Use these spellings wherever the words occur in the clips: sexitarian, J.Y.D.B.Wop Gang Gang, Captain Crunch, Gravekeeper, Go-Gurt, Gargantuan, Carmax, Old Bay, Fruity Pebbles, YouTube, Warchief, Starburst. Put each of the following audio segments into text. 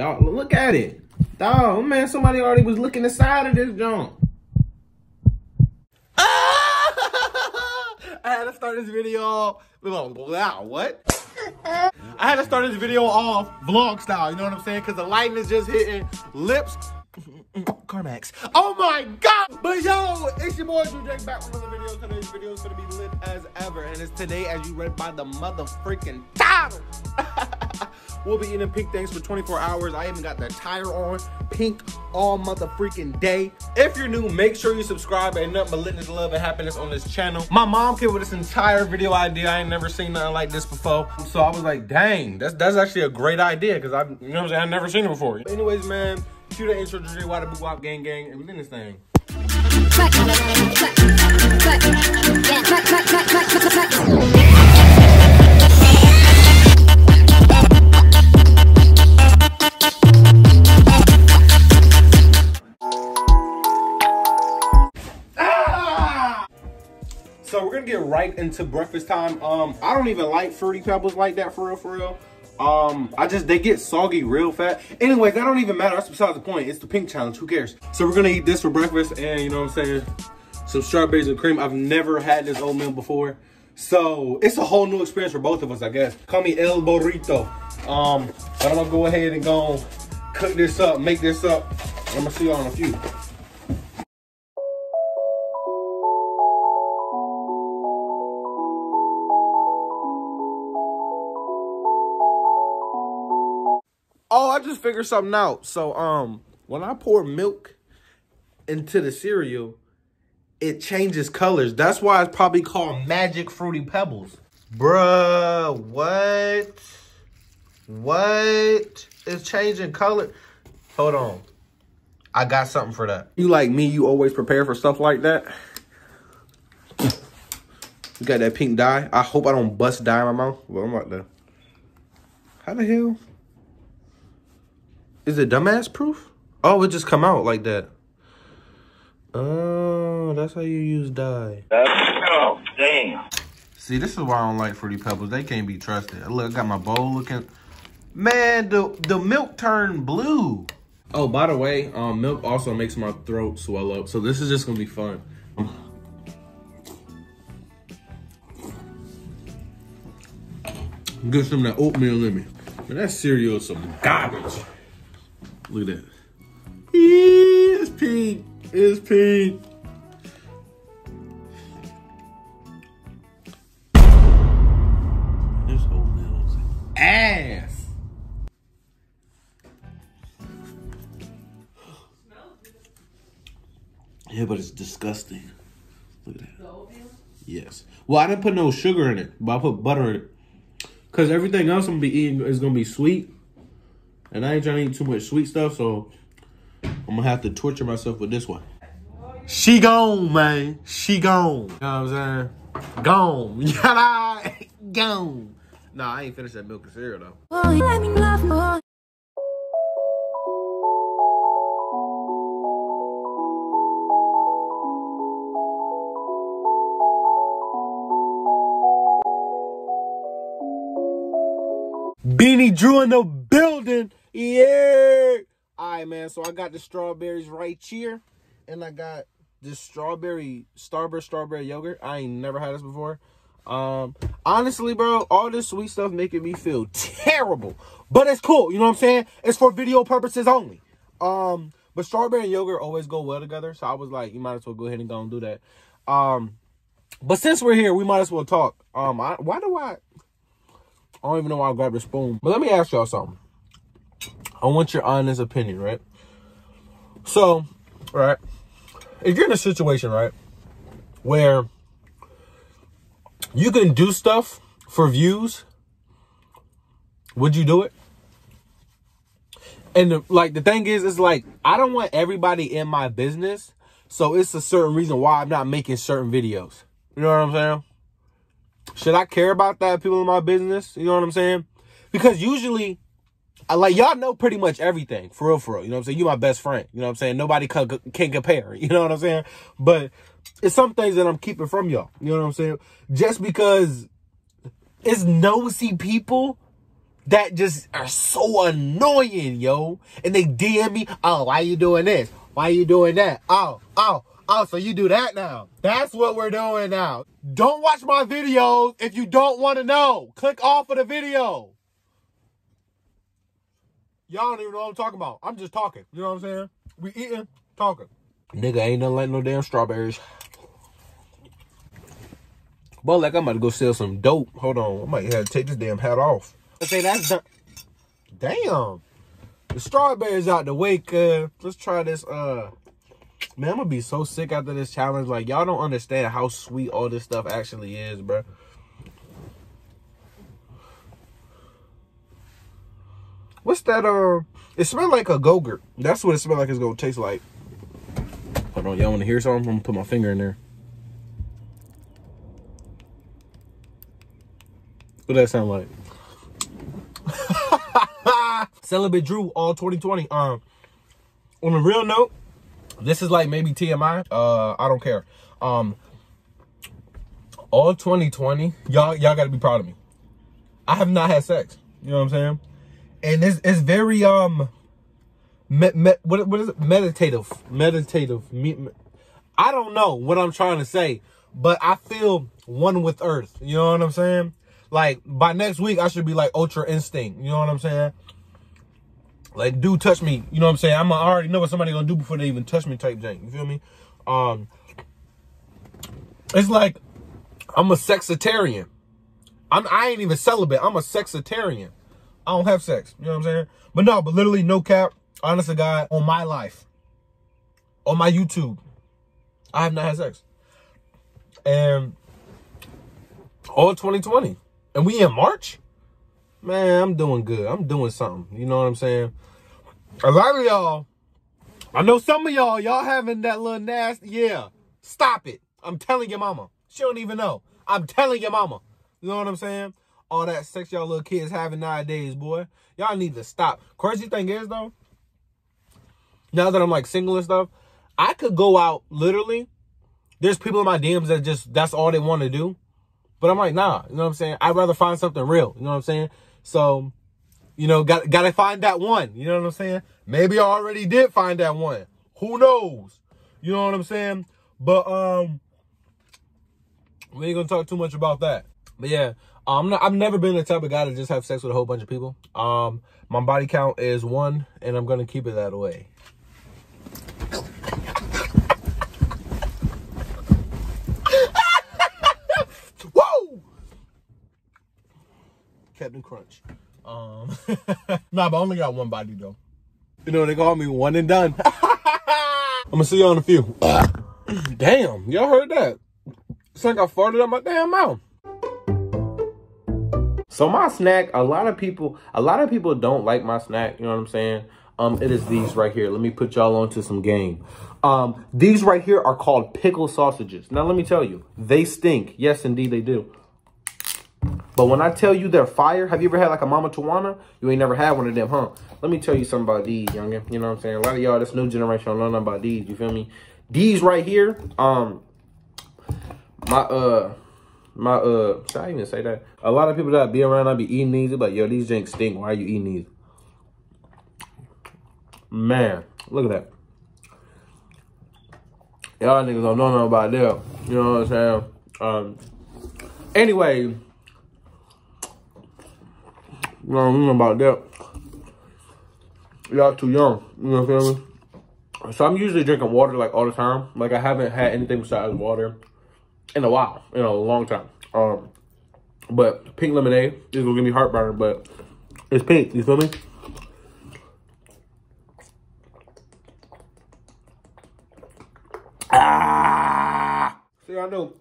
dog. Look at it. Dog, man, somebody already was looking inside of this junk. I had to start this video off. Wow, what? I had to start this video off vlog style, you know what I'm saying? Because the lighting is just hitting lips. Carmax. Oh my god! But yo, it's your boy J.Y.D.B.Wop back with another video. Today's video is gonna be lit as ever, and it's today as you read by the motherfreaking title. We'll be eating pink things for 24 hours. I even got the tire on. Pink all motherfreaking day. If you're new, make sure you subscribe. Ain't nothing but litness, love, and happiness on this channel. My mom came with this entire video idea. I ain't never seen nothing like this before. So I was like, dang, that's actually a great idea because I've, you know what I'm saying, I've never seen it before. But anyways, man, cue the intro to J.Y.D.B.Wop Gang Gang, and we in this thing. So we're gonna get right into breakfast time. I don't even like Fruity Pebbles like that, for real. They get soggy real fast. Anyways, that don't even matter. That's besides the point. It's the pink challenge. Who cares? So we're gonna eat this for breakfast, and you know what I'm saying, some strawberries and cream. I've never had this oatmeal before, so it's a whole new experience for both of us, I guess. Call me El Burrito. But I'm gonna go ahead and go cook this up, make this up. I'm gonna see y'all in a few. Oh, I just figured something out. So, when I pour milk into the cereal, it changes colors. That's why it's probably called Magic Fruity Pebbles. Bruh, what? What? It's changing color. Hold on. I got something for that. You like me, you always prepare for stuff like that. You got that pink dye. I hope I don't bust dye in my mouth. Well, I'm about to. How the hell? Is it dumbass proof? Oh, it just come out like that. Oh, that's how you use dye. Oh, damn. See, this is why I don't like Fruity Pebbles. They can't be trusted. Look, I got my bowl looking. Man, the milk turned blue. Oh, by the way, milk also makes my throat swell up. So this is just gonna be fun. Get some of that oatmeal in me. Man, that cereal is some garbage. Look at that. It's pink. It's pink. This oatmeal's ass. Yeah, but it's disgusting. Look at that. The oatmeal? Yes. Well, I didn't put no sugar in it, but I put butter in it. Because everything else I'm going to be eating is going to be sweet. And I ain't trying to eat too much sweet stuff, so I'm gonna have to torture myself with this one. She gone, man. She gone. You know what I'm saying? Gone. Gone. Nah, I ain't finished that milk and cereal, though. Oh, you let me love more. Beanie Drew in the building. Yeah. All right, man. So I got the strawberries right here, and I got this strawberry Starburst strawberry yogurt. I ain't never had this before. Honestly, bro, all this sweet stuff making me feel terrible, but it's cool. You know what I'm saying? It's for video purposes only. But strawberry and yogurt always go well together, so I was like, you might as well go ahead and go and do that. But since we're here, we might as well talk. I don't even know why I grabbed a spoon. But let me ask y'all something. I want your honest opinion, right? So, right, if you're in a situation, right, where you can do stuff for views, would you do it? And, the thing is, it's like, I don't want everybody in my business, so it's a certain reason why I'm not making certain videos. You know what I'm saying? Should I care about that, people in my business? You know what I'm saying? Because usually, y'all know pretty much everything, for real. You know what I'm saying? You my best friend. You know what I'm saying? Nobody can compare. You know what I'm saying? But it's some things that I'm keeping from y'all. You know what I'm saying? Just because it's nosy people that just are so annoying, yo. And they DM me, oh, why you doing this? Why you doing that? Oh, so you do that now. That's what we're doing now. Don't watch my videos if you don't want to know. Click off of the video. Y'all don't even know what I'm talking about. I'm just talking. You know what I'm saying? We eating, talking. Nigga, ain't nothing like no damn strawberries. But like, I'm about to go sell some dope. Hold on. I might have to take this damn hat off. I say that's damn. The strawberries out the way, cuz. Let's try this. Man, I'm gonna be so sick after this challenge. Like, y'all don't understand how sweet all this stuff actually is, bro. What's that? It smells like a Go-Gurt. That's what it smells like. It's gonna taste like. Hold on, y'all wanna hear something? I'm gonna put my finger in there. What that sound like? Celibate Drew all 2020. On a real note, this is like maybe TMI. I don't care. All 2020, y'all gotta be proud of me. I have not had sex. You know what I'm saying? And it's very what is it? Meditative. I don't know what I'm trying to say, but I feel one with Earth. You know what I'm saying? Like, by next week, I should be like Ultra Instinct. You know what I'm saying? Like, dude, touch me. You know what I'm saying? I already know what somebody's going to do before they even touch me type thing. You feel me? It's like, I'm a sexitarian. I ain't even celibate. I'm a sexitarian. I don't have sex. You know what I'm saying? But no, but literally, no cap. Honest to God, on my life, on my YouTube, I have not had sex. And all 2020. And we in March? Man, I'm doing good. I'm doing something. You know what I'm saying? A lot of y'all, I know some of y'all having that little nasty, yeah. Stop it. I'm telling your mama. She don't even know. I'm telling your mama. You know what I'm saying? All that sex y'all little kids having nowadays, boy. Y'all need to stop. Crazy thing is, though, now that I'm like single and stuff, I could go out literally. There's people in my DMs that just, that's all they want to do. But I'm like, nah, you know what I'm saying? I'd rather find something real, you know what I'm saying? So, you know, gotta find that one, you know what I'm saying? Maybe I already did find that one. Who knows? You know what I'm saying? But we ain't gonna talk too much about that. But yeah, I've never been the type of guy to just have sex with a whole bunch of people. My body count is 1, and I'm gonna keep it that way. Captain Crunch. Nah, but I only got one body though. You know, they call me one and done. I'm gonna see y'all in a few. Damn, y'all heard that? It's like I farted up my damn mouth. So my snack, a lot of people don't like my snack, you know what I'm saying? It is these right here. Let me put y'all onto some game. These right here are called pickle sausages. Now let me tell you, they stink. Yes, indeed they do. But when I tell you they're fire, have you ever had like a Mama Tawana? You ain't never had one of them, huh? Let me tell you something about these, youngin. You know what I'm saying? A lot of y'all, this new generation, don't know nothing about these. You feel me? These right here, should I even say that? A lot of people that I be around, I be eating these. They're like, yo, these drinks stink. Why are you eating these? Man, look at that. Y'all niggas don't know nothing about them. You know what I'm saying? Anyway. You know what I mean about that? Y'all too young. You know what I'm saying? So I'm usually drinking water like all the time. Like I haven't had anything besides water in a while, in a long time. But pink lemonade is gonna give me heartburn, but it's pink. You feel me? Ah! See, I know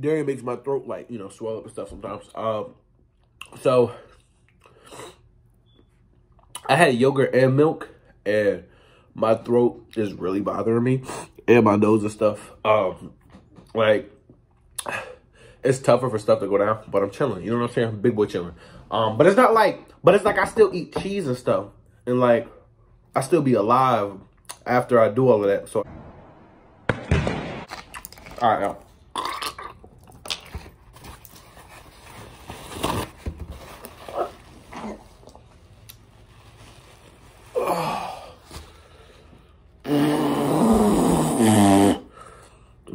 dairy makes my throat like, you know, swell up and stuff sometimes. So. I had yogurt and milk, and my throat is really bothering me, and my nose and stuff. Like, it's tougher for stuff to go down, but I'm chilling. You know what I'm saying? I'm big boy chilling. But it's not like, but it's like I still eat cheese and stuff, and like I still be alive after I do all of that. So, all right, y'all.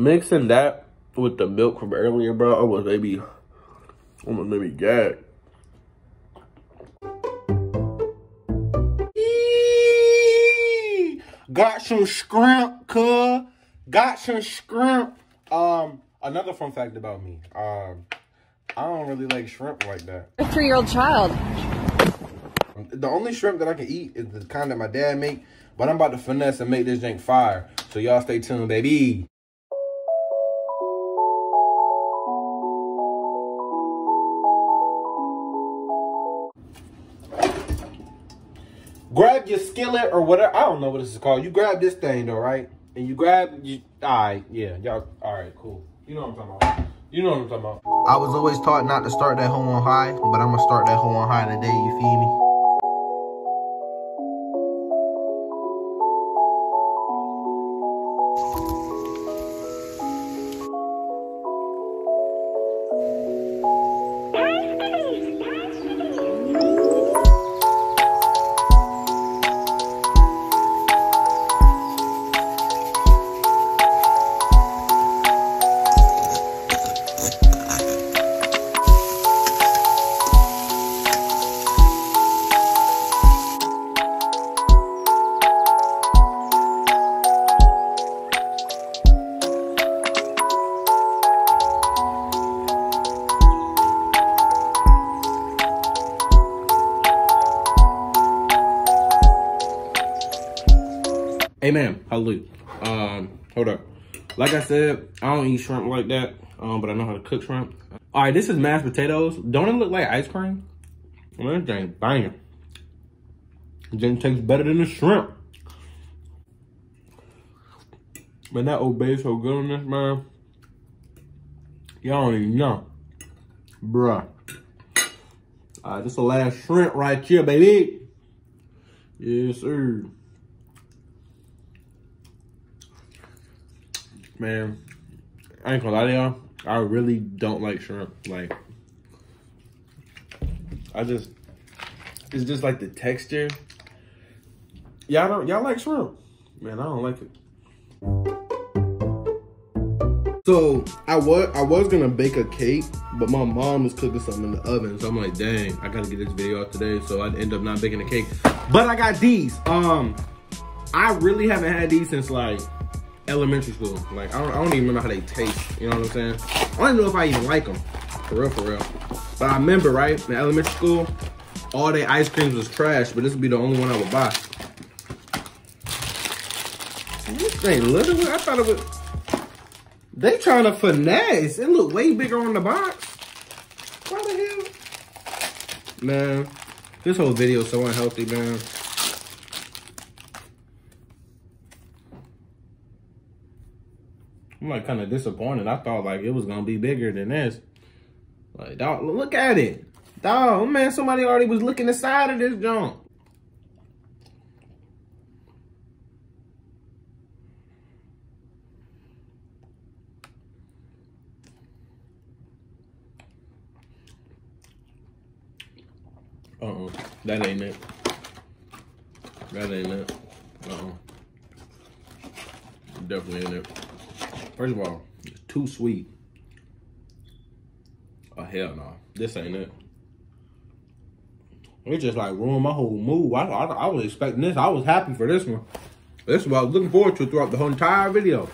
mixing that with the milk from earlier, bro, almost made me gag. Got some scrimp, cuz. Got some scrimp. Another fun fact about me. I don't really like shrimp like that. A 3-year-old child. The only shrimp that I can eat is the kind that my dad make, but I'm about to finesse and make this jank fire. So y'all stay tuned, baby. Grab your skillet or whatever. I don't know what this is called. You grab this thing though, right? And you grab, all right, cool. You know what I'm talking about. I was always taught not to start that hoe on high, but I'm gonna start that hoe on high today, you feel me? Amen. Hallelujah. Hold up. Like I said, I don't eat shrimp like that, but I know how to cook shrimp. All right, this is mashed potatoes. Don't it look like ice cream? Well, that ain't banging. It tastes better than the shrimp. But that Old Bay so good on this, man. Y'all don't even know. Bruh. All right, this is the last shrimp right here, baby. Yes, sir. Man, I ain't gonna lie to y'all, I really don't like shrimp. Like, it's just like the texture. Y'all like shrimp? Man, I don't like it. So I was gonna bake a cake, but my mom was cooking something in the oven. So I'm like, dang, I gotta get this video out today. So I'd end up not baking a cake, but I got these. I really haven't had these since like elementary school. Like, I don't even remember how they taste, you know what I'm saying? I don't even know if I even like them, for real. But I remember, right, in elementary school, all their ice creams was trash, but this would be the only one I would buy. This thing literally, I thought it would, they trying to finesse. It looked way bigger on the box. Why the hell? Man, this whole video is so unhealthy, man. I'm like kind of disappointed. I thought like it was gonna be bigger than this. Like, dog, look at it. Dog, man, somebody already was looking inside of this junk. Uh-uh, that ain't it. That ain't it. Uh-uh. Definitely ain't it. First of all, it's too sweet. Oh, hell no. This ain't it. It just like ruined my whole mood. I was expecting this. I was happy for this one. This is what I was looking forward to throughout the whole entire video.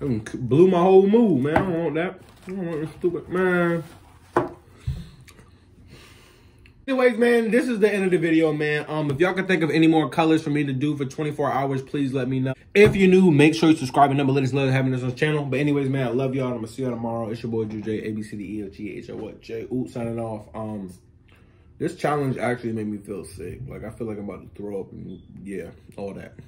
It blew my whole mood, man. I don't want that. I don't want this stupid, man. Anyways, man, this is the end of the video, man. If y'all can think of any more colors for me to do for 24 hours, please let me know. If you're new, make sure you subscribe and number. Let us know having this on the channel. But anyways, man, I love y'all. I'm gonna see y'all tomorrow. It's your boy JJ, ABCDEFGHOJ. Oops, signing off. This challenge actually made me feel sick. Like I feel like I'm about to throw up and yeah, all that.